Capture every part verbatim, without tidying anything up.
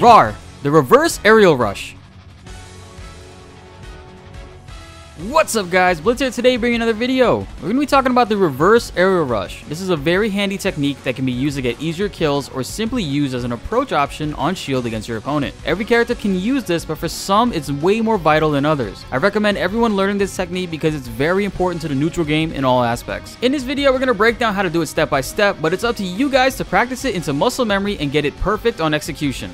R A R, the reverse aerial rush. What's up guys, Blitz here today bringing another video. We're going to be talking about the reverse aerial rush. This is a very handy technique that can be used to get easier kills or simply used as an approach option on shield against your opponent. Every character can use this, but for some it's way more vital than others. I recommend everyone learning this technique because it's very important to the neutral game in all aspects. In this video we're going to break down how to do it step by step, but it's up to you guys to practice it into muscle memory and get it perfect on execution.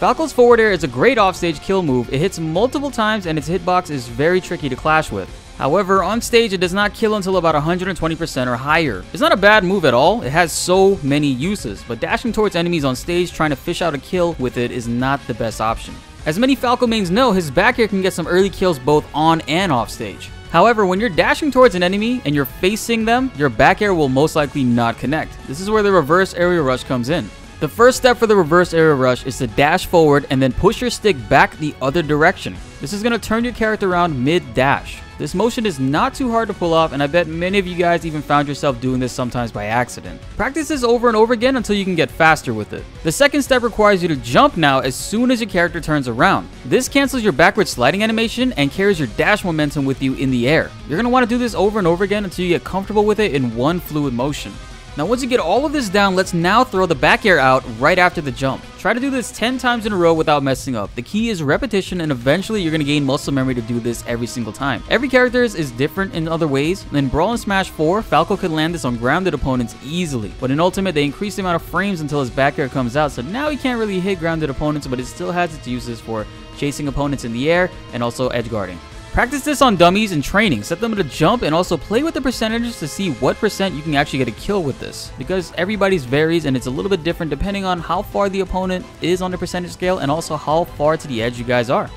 Falco's forward air is a great offstage kill move. It hits multiple times and its hitbox is very tricky to clash with. However, on stage it does not kill until about one hundred twenty percent or higher. It's not a bad move at all, it has so many uses, but dashing towards enemies on stage trying to fish out a kill with it is not the best option. As many Falco mains know, his back air can get some early kills both on and off stage. However, when you're dashing towards an enemy and you're facing them, your back air will most likely not connect. This is where the reverse aerial rush comes in. The first step for the reverse aerial rush is to dash forward and then push your stick back the other direction. This is going to turn your character around mid-dash. This motion is not too hard to pull off, and I bet many of you guys even found yourself doing this sometimes by accident. Practice this over and over again until you can get faster with it. The second step requires you to jump now as soon as your character turns around. This cancels your backward sliding animation and carries your dash momentum with you in the air. You're going to want to do this over and over again until you get comfortable with it in one fluid motion. Now once you get all of this down, let's now throw the back air out right after the jump. Try to do this ten times in a row without messing up. The key is repetition, and eventually you're going to gain muscle memory to do this every single time. Every character is different in other ways. In Brawl and Smash four, Falco could land this on grounded opponents easily, but in Ultimate they increased the amount of frames until his back air comes out, so now he can't really hit grounded opponents, but it still has its uses for chasing opponents in the air and also edgeguarding. Practice this on dummies in training, set them to jump, and also play with the percentages to see what percent you can actually get a kill with this, because everybody's varies and it's a little bit different depending on how far the opponent is on the percentage scale and also how far to the edge you guys are.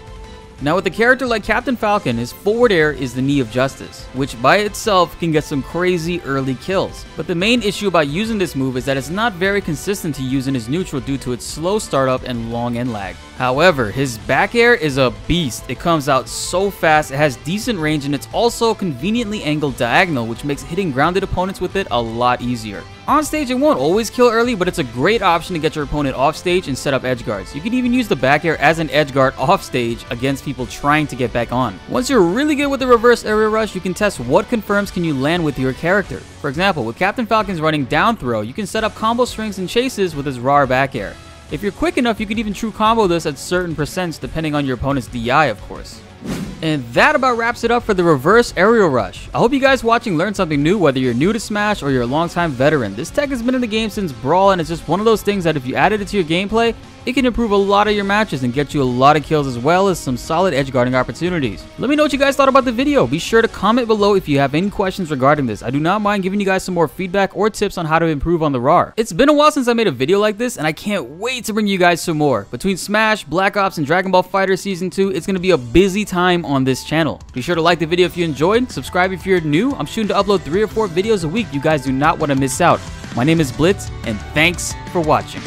Now with a character like Captain Falcon, his forward air is the knee of justice, which by itself can get some crazy early kills. But the main issue about using this move is that it's not very consistent to use in his neutral due to its slow startup and long end lag. However, his back air is a beast. It comes out so fast, it has decent range, and it's also conveniently angled diagonal, which makes hitting grounded opponents with it a lot easier. On stage, it won't always kill early, but it's a great option to get your opponent off stage and set up edgeguards. You can even use the back air as an edgeguard off stage against people trying to get back on. Once you're really good with the reverse aerial rush, you can test what confirms can you land with your character. For example, with Captain Falcon's running down throw, you can set up combo strings and chases with his R A R back air. If you're quick enough, you can even true combo this at certain percents depending on your opponent's D I, of course. And that about wraps it up for the reverse aerial rush. I hope you guys watching learned something new, whether you're new to Smash or you're a longtime veteran. This tech has been in the game since Brawl, and it's just one of those things that if you added it to your gameplay, it can improve a lot of your matches and get you a lot of kills as well as some solid edgeguarding opportunities. Let me know what you guys thought about the video. Be sure to comment below if you have any questions regarding this. I do not mind giving you guys some more feedback or tips on how to improve on the R A R. It's been a while since I made a video like this, and I can't wait to bring you guys some more. Between Smash, Black Ops, and Dragon Ball Fighter Season two, it's going to be a busy time on this channel. Be sure to like the video if you enjoyed, subscribe if you're new. I'm shooting to upload three or four videos a week. You guys do not want to miss out. My name is Blitz, and thanks for watching.